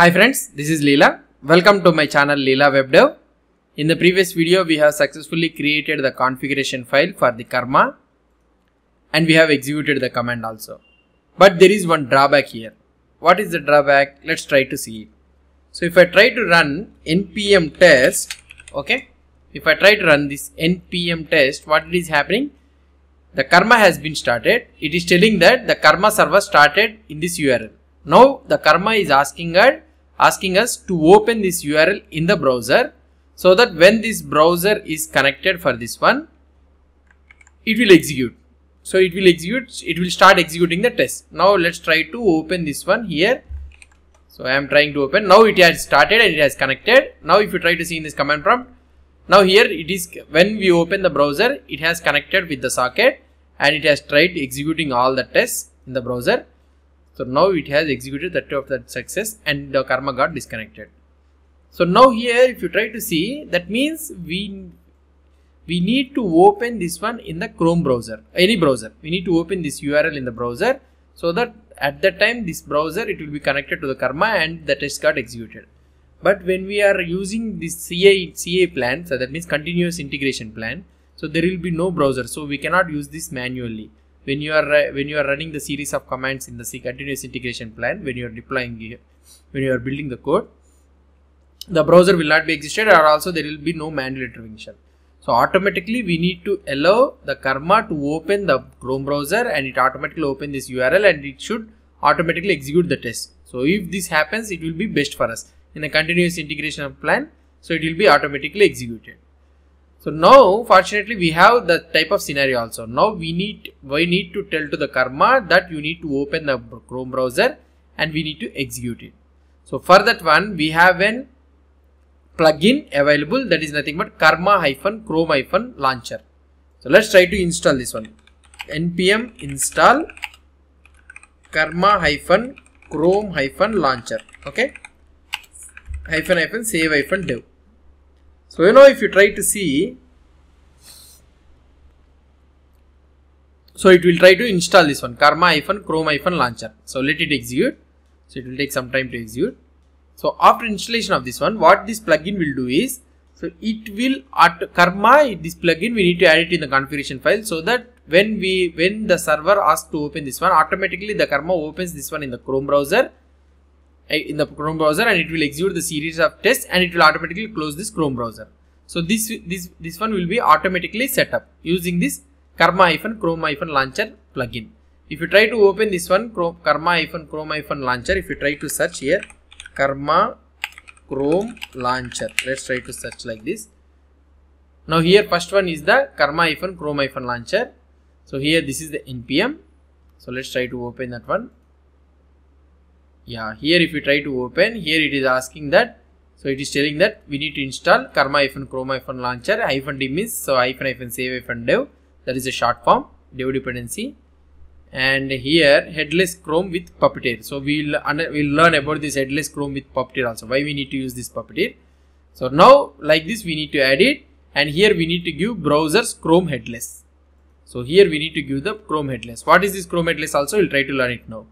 Hi friends, this is Leela. Welcome to my channel LeelaWebDev. In the previous video, we have successfully created the configuration file for the Karma and we have executed the command also. But there is one drawback here. What is the drawback? Let's try to see it. So if I try to run npm test, okay, if I try to run this npm test, what is happening? The Karma has been started. It is telling that the Karma server started in this URL. Now the Karma is asking us to open this URL in the browser so that when this browser is connected for this one, it will execute. So it will execute, it will start executing the test. Now let's try to open this one here. So I am trying to open. Now it has started and it has connected. Now if you try to see in this command prompt, now here it is, when we open the browser, it has connected with the socket and it has tried executing all the tests in the browser. So now it has executed the test of that success and the Karma got disconnected. So now here if you try to see, that means we need to open this one in the Chrome browser, any browser. We need to open this URL in the browser so that at that time this browser, it will be connected to the Karma and the test got executed. But when we are using this CA plan, so that means continuous integration plan, so there will be no browser. So we cannot use this manually. When you are running the series of commands in the continuous integration plan, when you are deploying, when you are building the code, the browser will not be existed, or also there will be no manual intervention. So automatically we need to allow the Karma to open the Chrome browser and it automatically open this URL and it should automatically execute the test. So if this happens, it will be best for us in a continuous integration plan. So it will be automatically executed. So now fortunately we have the type of scenario also. Now we need to tell to the Karma that you need to open the Chrome browser and we need to execute it. So for that one we have an plugin available, that is nothing but Karma-Chrome-Launcher. So let's try to install this one. Npm install Karma-Chrome-Launcher. Okay. --save-dev. So you know, if you try to see, so it will try to install this one, Karma-Chrome-Launcher. So let it execute. So it will take some time to execute. So after installation of this one, what this plugin will do is, so it will this plugin we need to add it in the configuration file so that when the server asks to open this one, automatically the Karma opens this one in the Chrome browser. And it will execute the series of tests and it will automatically close this Chrome browser. So this one will be automatically set up using this Karma-Chrome-Launcher plugin. If you try to open this one, Karma-Chrome-Launcher, if you try to search here, Karma-Chrome-Launcher, let's try to search like this. Now here first one is the Karma-Chrome-Launcher. So here this is the npm. So let's try to open that one. Yeah, here if you try to open, here it is asking that, so it is telling that we need to install Karma-Chrome-Launcher, -d means, so --save-dev, that is a short form, dev dependency. And here headless Chrome with Puppeteer. So we'll learn about this headless Chrome with Puppeteer also, why we need to use this Puppeteer. So now like this we need to add it, and here we need to give browsers Chrome headless. So here we need to give the Chrome headless. What is this Chrome headless also, we'll try to learn it now.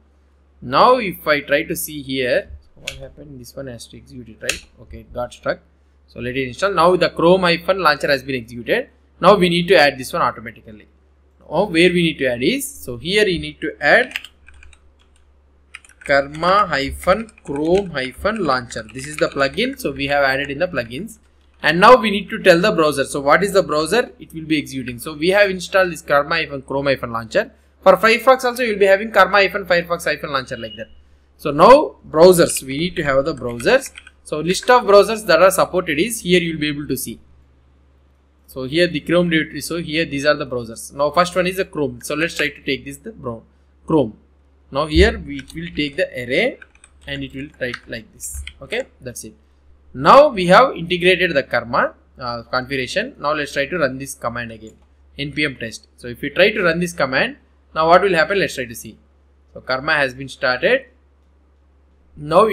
Now if I try to see here, what happened, this one has to execute it, right? Okay, it got stuck. So let it install. Now the Karma-Chrome-Launcher has been executed. Now we need to add this one automatically. Now where we need to add is, so here you need to add Karma-Chrome-Launcher. This is the plugin, so we have added in the plugins. And now we need to tell the browser. So what is the browser? It will be executing. So we have installed this Karma-Chrome-Launcher. For Firefox also you will be having Karma-Firefox-Launcher like that. So now browsers, we need to have the browsers. So list of browsers that are supported is here, you will be able to see. So here the Chrome directory, so here these are the browsers. Now first one is the Chrome. So let's try to take this the Chrome. Now here we will take the array and it will write like this. Okay, that's it. Now we have integrated the Karma configuration. Now let's try to run this command again. Npm test. So if you try to run this command, now what will happen? Let's try to see. So Karma has been started. Now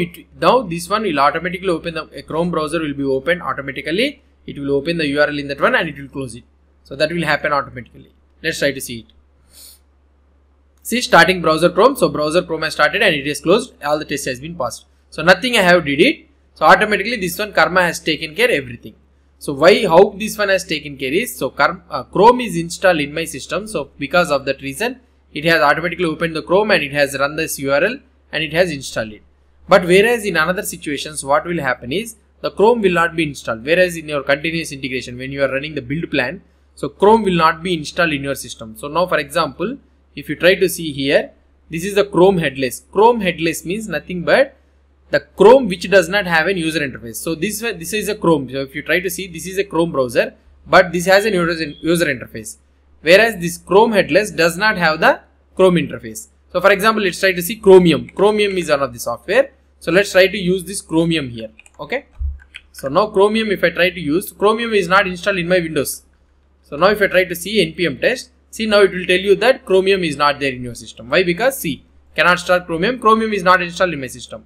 this one will automatically open the Chrome browser will be opened automatically. It will open the URL in that one and it will close it. So that will happen automatically. Let's try to see it. See, starting browser Chrome. So browser Chrome has started and it is closed. All the tests has been passed. So nothing I have did it. So automatically this one Karma has taken care everything. So why, how this one has taken care is, so Chrome is installed in my system. So because of that reason, it has automatically opened the Chrome and it has run this URL and it has installed it. But whereas in another situations, what will happen is the Chrome will not be installed. Whereas in your continuous integration, when you are running the build plan, so Chrome will not be installed in your system. So now for example, if you try to see here, this is the Chrome headless. Chrome headless means nothing but the Chrome which does not have a user interface. So this is a Chrome. So if you try to see, this is a Chrome browser, but this has a user interface. Whereas this Chrome headless does not have the Chrome interface. So for example, let's try to see Chromium. Chromium is one of the software. So let's try to use this Chromium here. Okay. So now Chromium, if I try to use, Chromium is not installed in my Windows. So now if I try to see npm test, see now it will tell you that Chromium is not there in your system. Why? Because see, cannot start Chromium. Chromium is not installed in my system.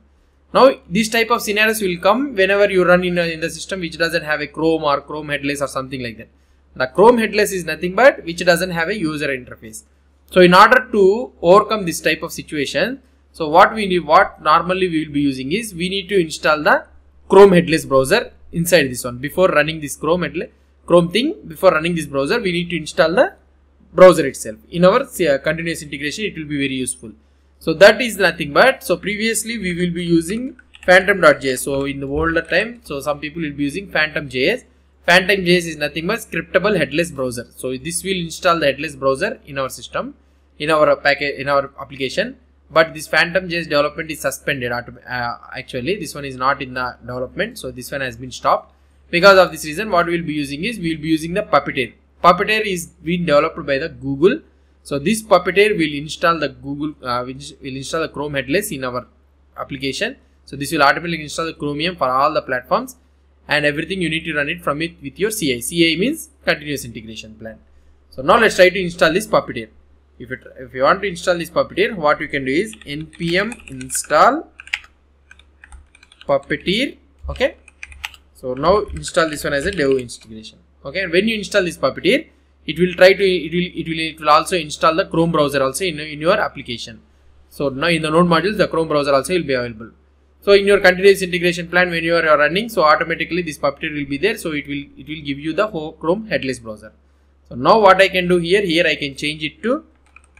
Now this type of scenarios will come whenever you run in the system which doesn't have a Chrome or Chrome headless or something like that. The Chrome headless is nothing but which doesn't have a user interface. So in order to overcome this type of situation, so what we need, what normally we will be using is we need to install the Chrome headless browser inside this one. Before running this Chrome thing, we need to install the browser itself. In our continuous integration, it will be very useful. So that is nothing but, so previously we will be using PhantomJS. So in the older time, so some people will be using PhantomJS. PhantomJS is nothing but scriptable headless browser. So this will install the headless browser in our system, in our package, in our application. But this PhantomJS development is suspended. Actually, this one is not in the development. So this one has been stopped. Because of this reason, what we will be using is we will be using the Puppeteer. Puppeteer is being developed by the Google. So this Puppeteer will install the Google, will install the Chrome headless in our application. So this will automatically install the Chromium for all the platforms and everything. You need to run it from it with your CI. CI means continuous integration plan. So now let's try to install this Puppeteer. If you want to install this Puppeteer, what you can do is npm install Puppeteer. Okay. So now install this one as a dev integration. Okay. And when you install this Puppeteer, it will also install the Chrome browser also in your application. So now in the node modules, the Chrome browser also will be available. So in your continuous integration plan, when you are running, so automatically this Puppeteer will be there. So it will give you the whole Chrome headless browser. So now what I can do here, I can change it to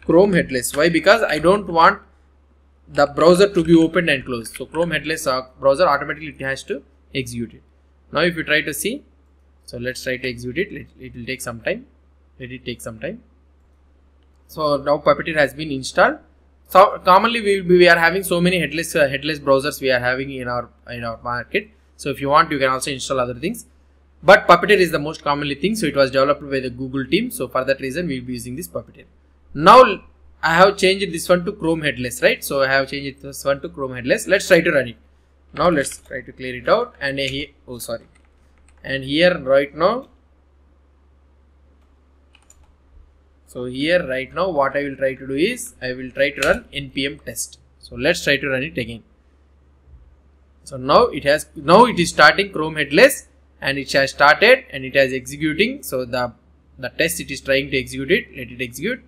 Chrome headless. Why? Because I don't want the browser to be opened and closed. So Chrome headless browser automatically has to execute it. Now if you try to see, so let's try to execute it. It will take some time. Let it take some time. So now Puppeteer has been installed. So commonly we are having so many headless browsers we are having in our market. So if you want, you can also install other things. But Puppeteer is the most commonly thing. So it was developed by the Google team. So for that reason, we will be using this Puppeteer. Now I have changed this one to Chrome headless, right? So I have changed this one to Chrome headless. Let's try to run it. Now let's try to clear it out and here, oh sorry, and here right now, so here right now what I will try to do is I will try to run npm test. So let's try to run it again. So now it is starting Chrome headless and it has started and it has executing. So the test it is trying to execute it, let it execute.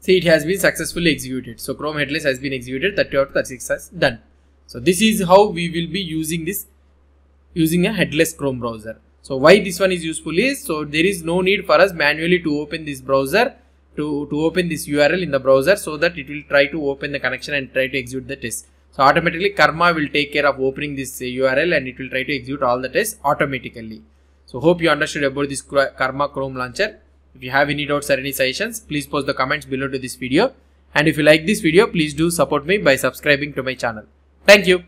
See, it has been successfully executed. So Chrome headless has been executed. 30 out of 36 has done. So this is how we will be using this, using a headless Chrome browser. So why this one is useful is, so there is no need for us manually to open this browser, to open this URL in the browser, so that it will try to open the connection and try to execute the test. So automatically Karma will take care of opening this URL and it will try to execute all the tests automatically. So hope you understood about this Karma Chrome launcher. If you have any doubts or any suggestions, please post the comments below to this video. And if you like this video, please do support me by subscribing to my channel. Thank you.